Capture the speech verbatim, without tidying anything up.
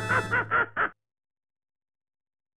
Ha ha ha ha!